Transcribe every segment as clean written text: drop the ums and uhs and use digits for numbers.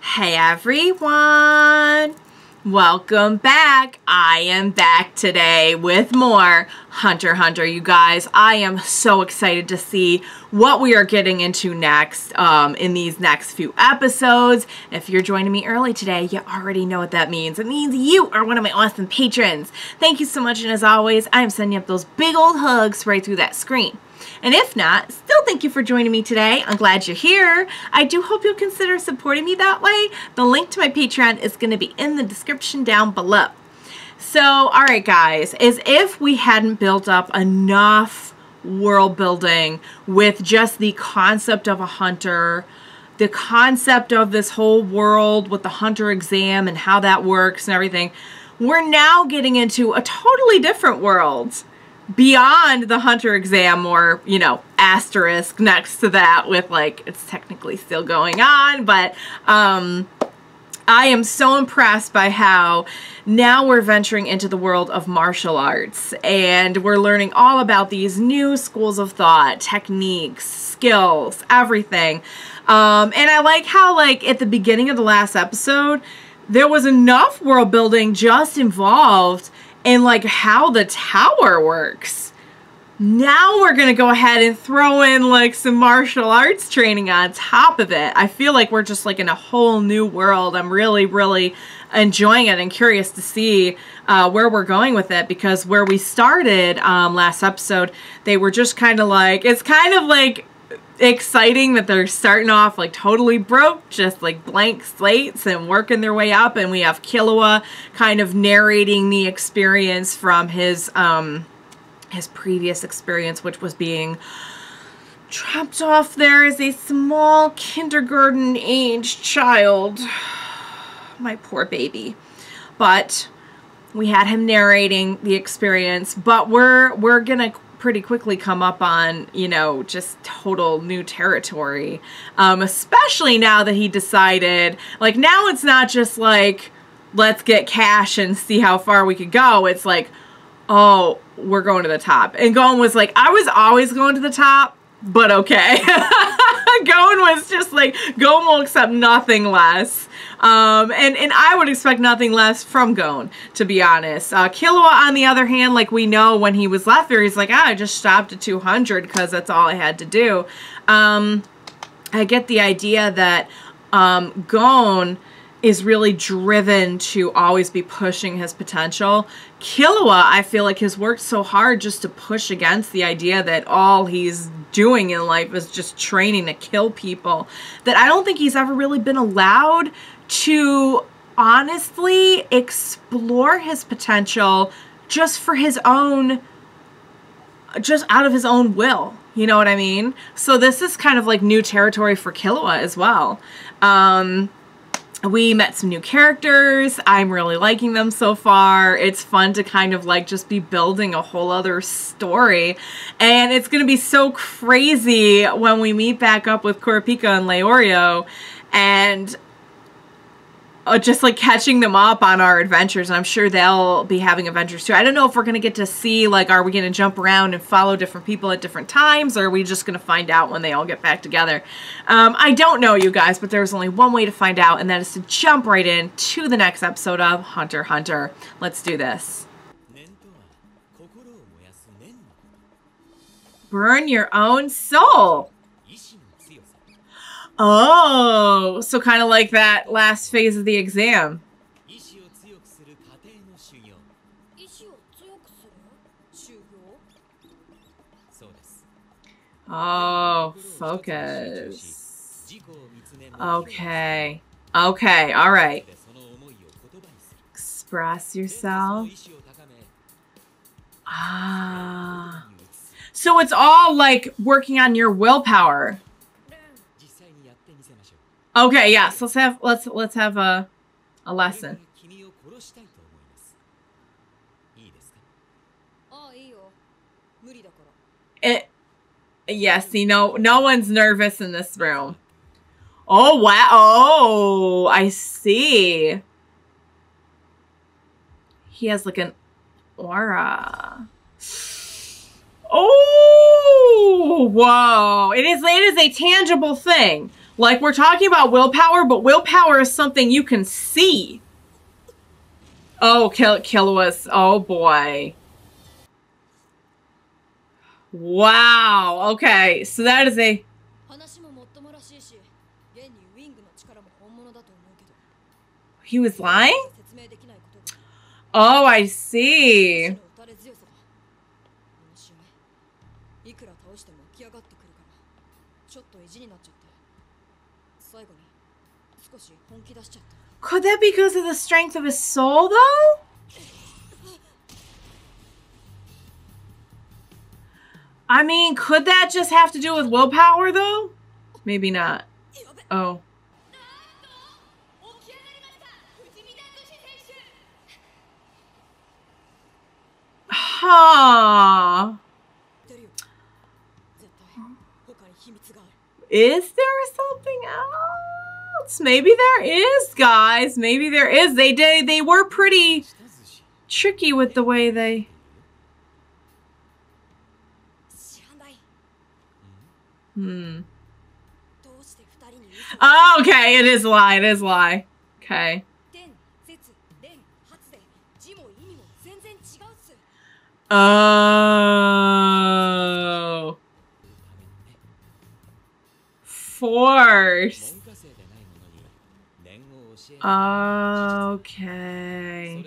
Hey everyone! Welcome back! I am back today with more Hunter x Hunter, you guys. I am so excited to see what we are getting into next in these next few episodes. If you're joining me early today, you already know what that means. It means you are one of my awesome patrons. Thank you so much, and as always, I am sending up those big old hugs right through that screen. And if not, still thank you for joining me today. I'm glad you're here. I do hope you'll consider supporting me that way. The link to my Patreon is going to be in the description down below. So, alright guys, as if we hadn't built up enough world building with just the concept of a hunter, the concept of this whole world with the hunter exam and how that works and everything, we're now getting into a totally different world. Beyond the hunter exam, or, you know, asterisk next to that with, like, it's technically still going on, but I am so impressed by how now we're venturing into the world of martial arts, and we're learning all about these new schools of thought, techniques, skills, everything. And I like how, like, at the beginning of the last episode, there was enough world building just involved and like how the tower works. Now we're gonna go ahead and throw in like some martial arts training on top of it. I feel like we're just like in a whole new world. I'm really enjoying it and curious to see where we're going with it, because where we started last episode, they were just kind of like, it's kind of like exciting that they're starting off like totally broke, just like blank slates, and working their way up, and we have Killua kind of narrating the experience from his previous experience, which was being trapped off there as a small kindergarten age child. My poor baby. But we had him narrating the experience, but we're gonna pretty quickly come up on, you know, just total new territory, especially now that he decided, like, now it's not just like, let's get cash and see how far we could go. It's like, oh, we're going to the top. And Gon was like, I was always going to the top, but okay. Gon was just like, Gon will accept nothing less. And I would expect nothing less from Gon, to be honest. Killua, on the other hand, like, we know when he was left there, he's like, I just stopped at 200 because that's all I had to do. I get the idea that Gon is really driven to always be pushing his potential. Killua, I feel like, has worked so hard just to push against the idea that all he's doing in life is just training to kill people, that I don't think he's ever really been allowed to honestly explore his potential just for his own, just out of his own will. You know what I mean? So this is kind of like new territory for Killua as well. We met some new characters. I'm really liking them so far. It's fun to kind of like just be building a whole other story. And it's going to be so crazy when we meet back up with Kurapika and Leorio, and just like catching them up on our adventures. And I'm sure they'll be having adventures too. I don't know if we're going to get to see, like, are we going to jump around and follow different people at different times, or are we just going to find out when they all get back together? I don't know, you guys, but there's only one way to find out, and that is to jump right in to the next episode of Hunter x Hunter. Let's do this. Burn your own soul. Oh, so kind of like that last phase of the exam. Oh, focus. Okay. Okay, all right. Express yourself. Ah. So it's all like working on your willpower. Okay, yes, let's have a lesson. Yeah, see, no one's nervous in this room. Oh, wow. Oh, I see. He has like an aura. Oh, whoa. It is a tangible thing. Like, we're talking about willpower, but willpower is something you can see. Oh, Killua's. Oh, boy. Wow. Okay, so that is a... He was lying? Oh, I see. Could that be because of the strength of his soul, though? I mean, could that just have to do with willpower, though? Maybe not. Oh. Huh. Is there something else? Maybe there is, guys. Maybe there is. They did. They were pretty tricky with the way they... Hmm. Oh, okay. It is a lie. It is a lie. Okay. Oh. Force. Okay.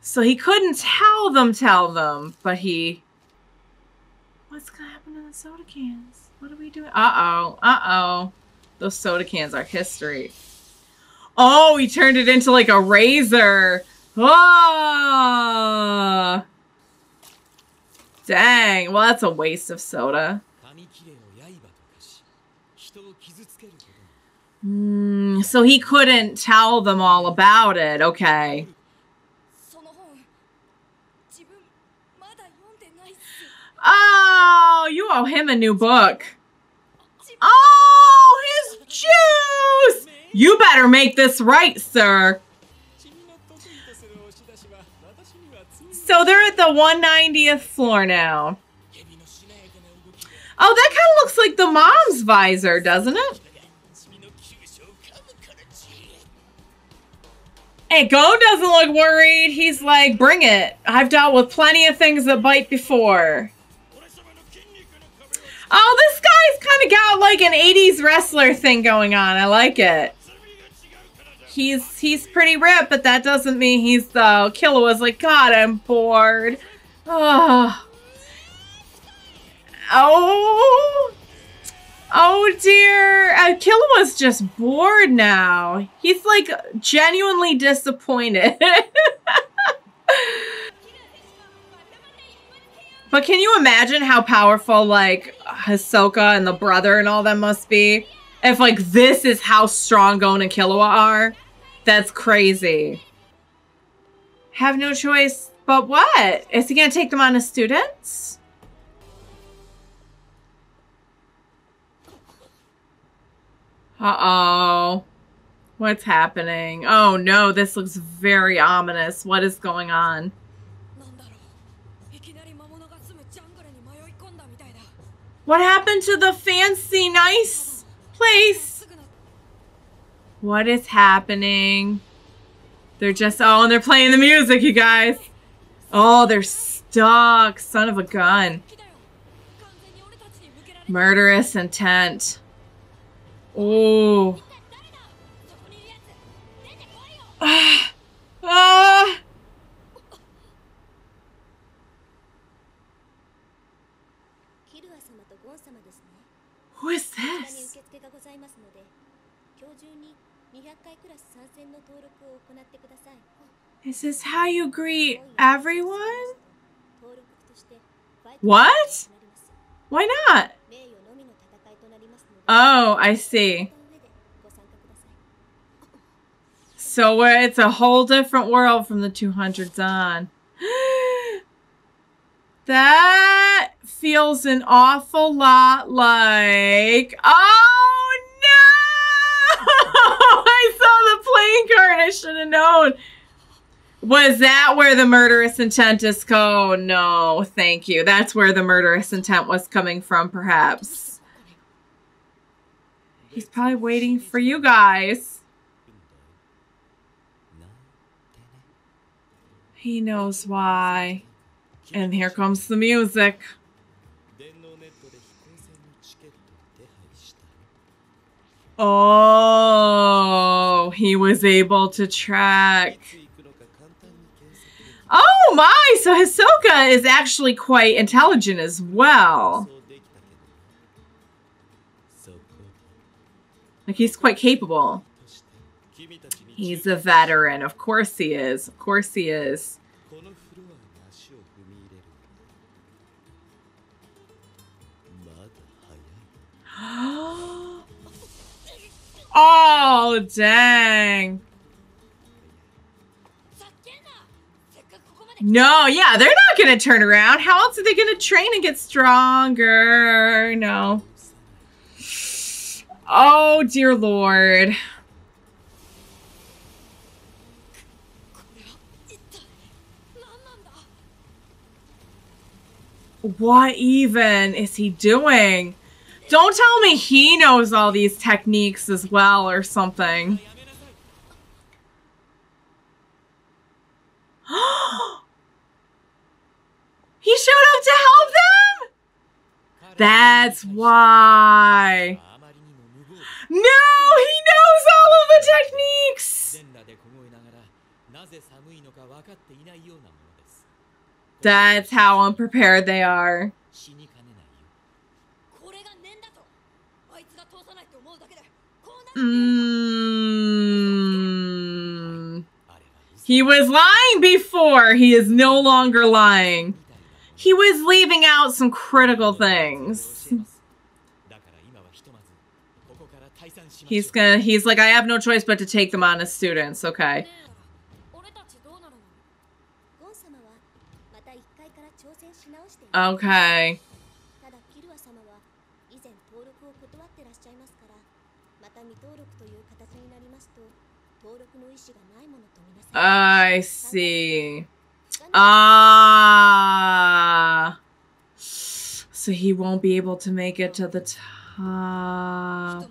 So he couldn't tell them, but he... What's gonna happen to the soda cans? What are we doing? Uh-oh, uh-oh. Those soda cans are history. Oh, he turned it into like a razor. Oh! Dang, well that's a waste of soda. So he couldn't tell them all about it. Okay. Oh, you owe him a new book. Oh, his juice! You better make this right, sir. So they're at the 190th floor now. Oh, that kind of looks like the mom's visor, doesn't it? Hey, Gon doesn't look worried. He's like, bring it. I've dealt with plenty of things that bite before. Oh, this guy's kind of got like an 80s wrestler thing going on. I like it. He's pretty ripped, but that doesn't mean he's the... Killua's like, God, I'm bored. Oh. Oh. Oh dear, Killua's just bored now. He's like genuinely disappointed. But can you imagine how powerful like Hisoka and the brother and all that must be? If like this is how strong Gon and Killua are? That's crazy. Have no choice, but what? Is he gonna take them on as students? Uh-oh. What's happening? Oh no, this looks very ominous. What is going on? What happened to the fancy, nice place? What is happening? They're just... Oh, and they're playing the music, you guys. Oh, they're stuck. Son of a gun. Murderous intent. Oh. Who is this? Is this how you greet everyone? What? Why not? Oh, I see. So it's a whole different world from the 200s on. That feels an awful lot like... Oh, no! I saw the playing card. I should have known. Was that where the murderous intent is? Oh, no, thank you. That's where the murderous intent was coming from, perhaps. He's probably waiting for you guys. He knows why. And here comes the music. Oh, he was able to track. Oh my, so Hisoka is actually quite intelligent as well. Like, he's quite capable. He's a veteran. Of course he is. Of course he is. Oh, dang. No, yeah, they're not going to turn around. How else are they going to train and get stronger? No. Oh, dear Lord. What even is he doing? Don't tell me he knows all these techniques as well or something. He showed up to help them? That's why. No, he knows all of the techniques. That's how unprepared they are. He was lying before. He is no longer lying. He was leaving out some critical things. He's like, I have no choice but to take them on as students. Okay. Okay. I see. Ah. So he won't be able to make it to the top.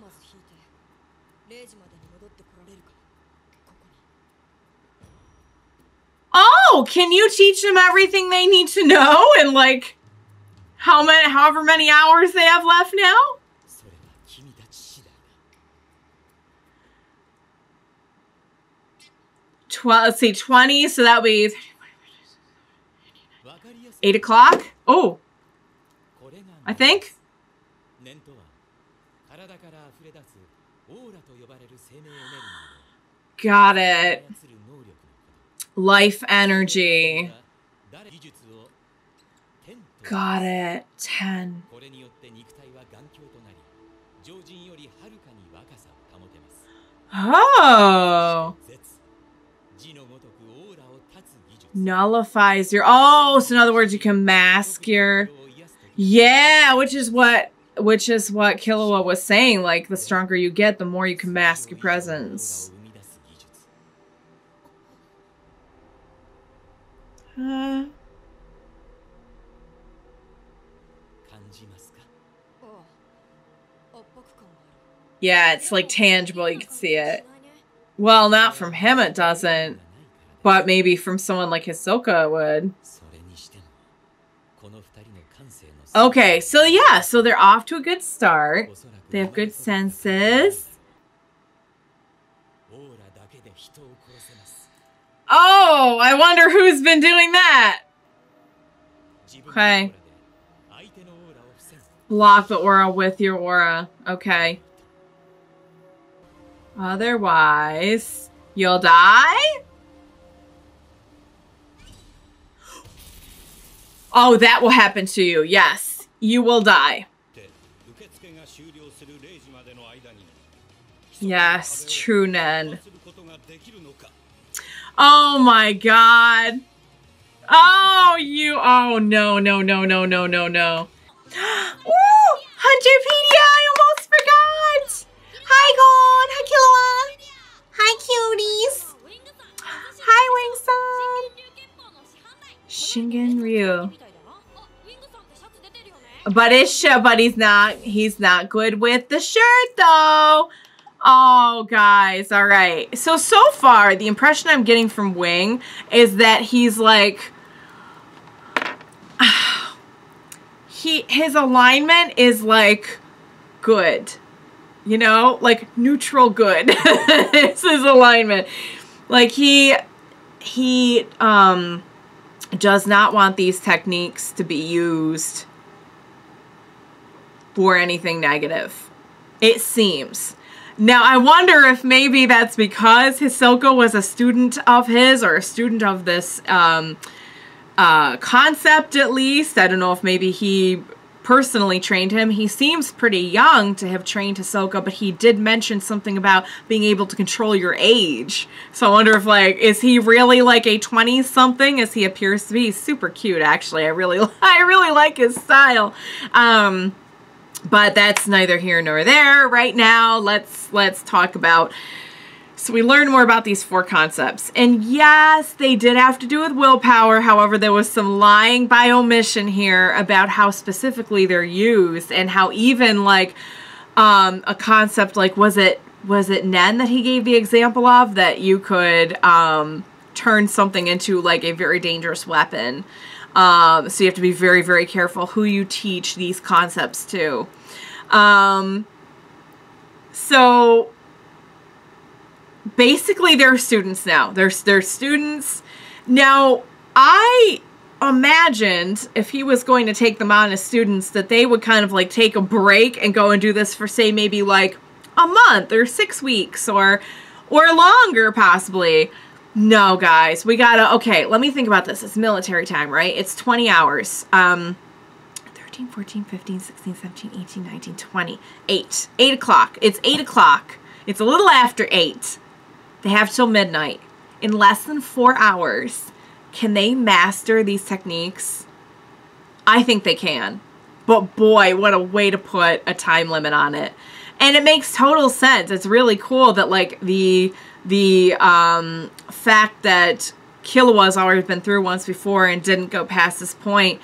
Oh, can you teach them everything they need to know in like however many hours they have left now? Let's see, 20, so that would be 8 o'clock? Oh, I think. Got it. Life energy. Got it. 10. Oh. Nullifies your... Oh, so in other words, you can mask your... Yeah, which is what Killua was saying. Like, the stronger you get, the more you can mask your presence. Yeah, it's like tangible. You can see it. Well, not from him it doesn't, but maybe from someone like Hisoka it would. Okay, so yeah, so they're off to a good start. They have good senses. Oh, I wonder who's been doing that. Okay. Block the aura with your aura. Okay. Otherwise, you'll die? Oh, that will happen to you. Yes, you will die. Yes, true Nen. Oh my God. Oh, you. Oh, no, no, no, no, no, no, no. Ooh, Hunterpedia, I almost forgot. Hi, Gon. Hi, Killua. Hi, cuties. Hi, Wing-san. Shingen Ryu. But he's not good with the shirt though. Oh guys, all right. So far the impression I'm getting from Wing is that he's like his alignment is like good. You know, like neutral good. It's his alignment. Like he does not want these techniques to be used for anything negative, it seems. Now, I wonder if maybe that's because Hisoka was a student of his, or a student of this concept at least. I don't know if maybe he personally trained him. He seems pretty young to have trained Hisoka, but he did mention something about being able to control your age. So I wonder if, like, is he really like a 20-something as he appears to be? He's super cute, actually. I really like his style. But that's neither here nor there. Right now, let's talk about... So we learned more about these four concepts. And yes, they did have to do with willpower. However, there was some lying by omission here about how specifically they're used, and how even like a concept like, was it Nen that he gave the example of, that you could turn something into like a very dangerous weapon. So you have to be very, very careful who you teach these concepts to. So basically they're students now. They're students. Now, I imagined if he was going to take them on as students that they would kind of like take a break and go and do this for, say, maybe like a month or 6 weeks or longer possibly. No, guys, we gotta, okay, let me think about this. It's military time, right? It's 20 hours. 13, 14, 15, 16, 17, 18, 19, 20, 8. 8 o'clock. It's 8 o'clock. It's a little after 8. They have till midnight. In less than 4 hours, can they master these techniques? I think they can. But boy, what a way to put a time limit on it. And it makes total sense. It's really cool that, like, the fact that Killua's already been through once before and didn't go past this point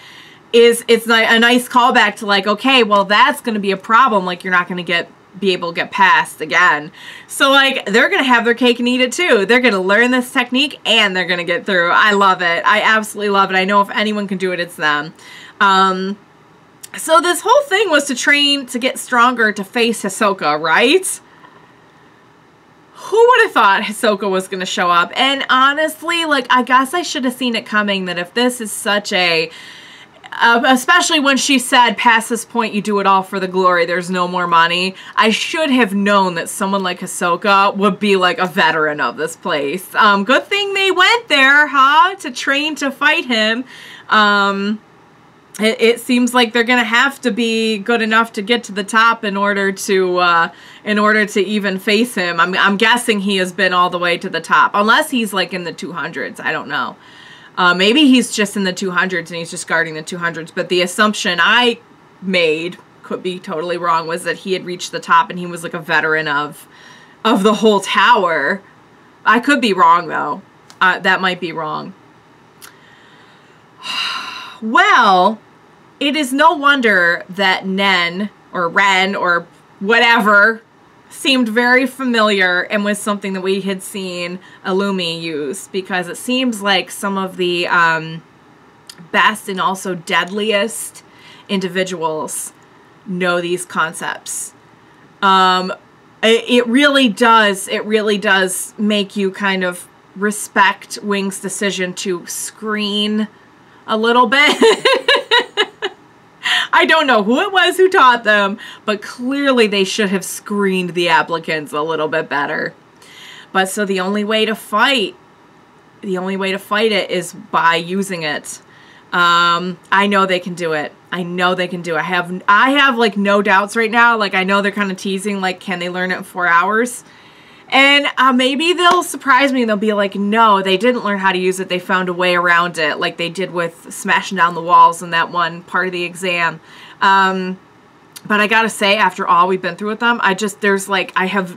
is, it's a nice callback to like, okay, well, that's going to be a problem. Like, you're not going to be able to get past again. So like, they're going to have their cake and eat it too. They're going to learn this technique and they're going to get through. I love it. I absolutely love it. I know if anyone can do it, it's them. So this whole thing was to train to get stronger to face Hisoka, right? Who would have thought Hisoka was going to show up? And honestly, like, I guess I should have seen it coming that if this is such a, especially when she said, past this point, you do it all for the glory, there's no more money. I should have known that someone like Hisoka would be like a veteran of this place. Good thing they went there, huh? To train to fight him. It seems like they're going to have to be good enough to get to the top in order to even face him. I'm guessing he has been all the way to the top, unless he's like in the 200s. I don't know. Maybe he's just in the 200s and he's just guarding the 200s. But the assumption I made, could be totally wrong, was that he had reached the top and he was like a veteran of the whole tower. I could be wrong though. That might be wrong. Well, it is no wonder that Nen or Ren or whatever seemed very familiar and was something that we had seen Illumi use, because it seems like some of the best and also deadliest individuals know these concepts. It really does make you kind of respect Wing's decision to screen a little bit. I don't know who it was who taught them, but clearly they should have screened the applicants a little bit better. But so the only way to fight it is by using it. I know they can do it. I have like no doubts right now. Like, I know they're kind of teasing, like, can they learn it in 4 hours? And maybe they'll surprise me and they'll be like, no, they didn't learn how to use it. They found a way around it, like they did with smashing down the walls in that one part of the exam. But I gotta say, after all we've been through with them, I have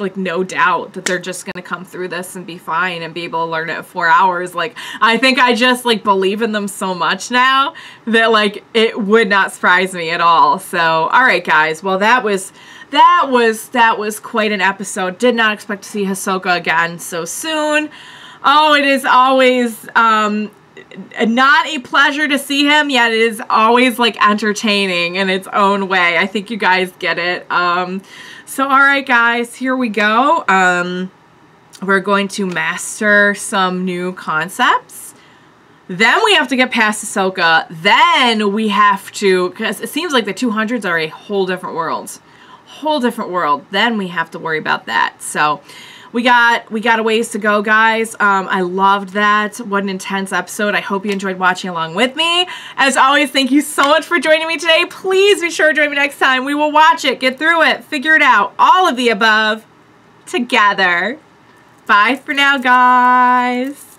like no doubt that they're just gonna come through this and be fine and be able to learn it in 4 hours. Like, I think I just like believe in them so much now that like it would not surprise me at all. So, all right, guys. Well, that was quite an episode. Did not expect to see Hisoka again so soon. Oh, it is always not a pleasure to see him, yet it is always like entertaining in its own way. I think you guys get it. So all right, guys, here we go. We're going to master some new concepts. Then we have to get past Hisoka. Then we have to, because it seems like the 200s are a whole different world. Then we have to worry about that. So we got a ways to go, guys. I loved that. What an intense episode. I hope you enjoyed watching along with me. As always, thank you so much for joining me today. Please be sure to join me next time. We will watch it, get through it, figure it out, all of the above together. Bye for now, guys.